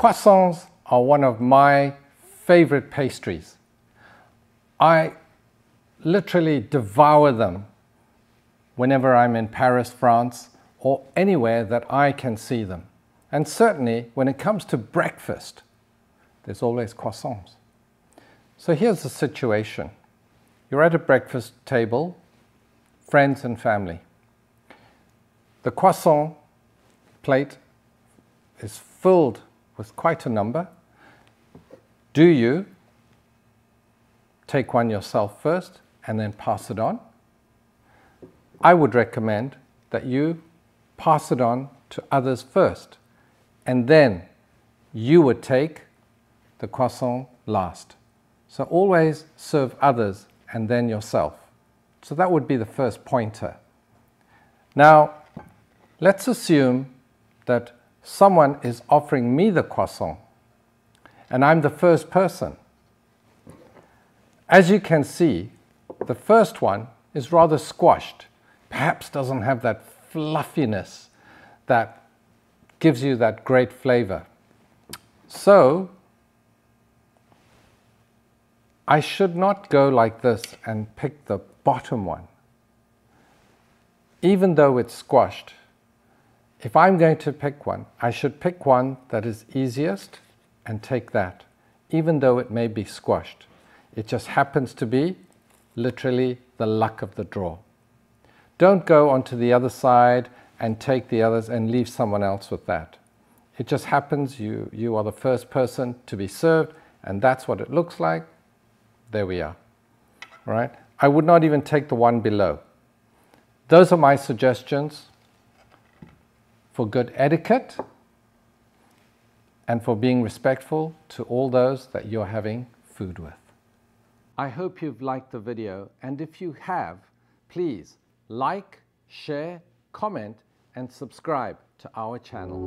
Croissants are one of my favorite pastries. I literally devour them whenever I'm in Paris, France, or anywhere that I can see them. And certainly when it comes to breakfast, there's always croissants. So here's the situation. You're at a breakfast table, friends and family. The croissant plate is filled with quite a number. Do you take one yourself first and then pass it on? I would recommend that you pass it on to others first, and then you would take the croissant last. So always serve others and then yourself. So that would be the first pointer. Now, let's assume that someone is offering me the croissant and I'm the first person. As you can see, the first one is rather squashed, perhaps doesn't have that fluffiness that gives you that great flavor. So, I should not go like this and pick the bottom one. Even though it's squashed, if I'm going to pick one, I should pick one that is easiest and take that, even though it may be squashed. It just happens to be literally the luck of the draw. Don't go onto the other side and take the others and leave someone else with that. It just happens you are the first person to be served, and that's what it looks like. There we are, right? I would not even take the one below. Those are my suggestions for good etiquette and for being respectful to all those that you're having food with. I hope you've liked the video, and if you have, please like, share, comment, and subscribe to our channel.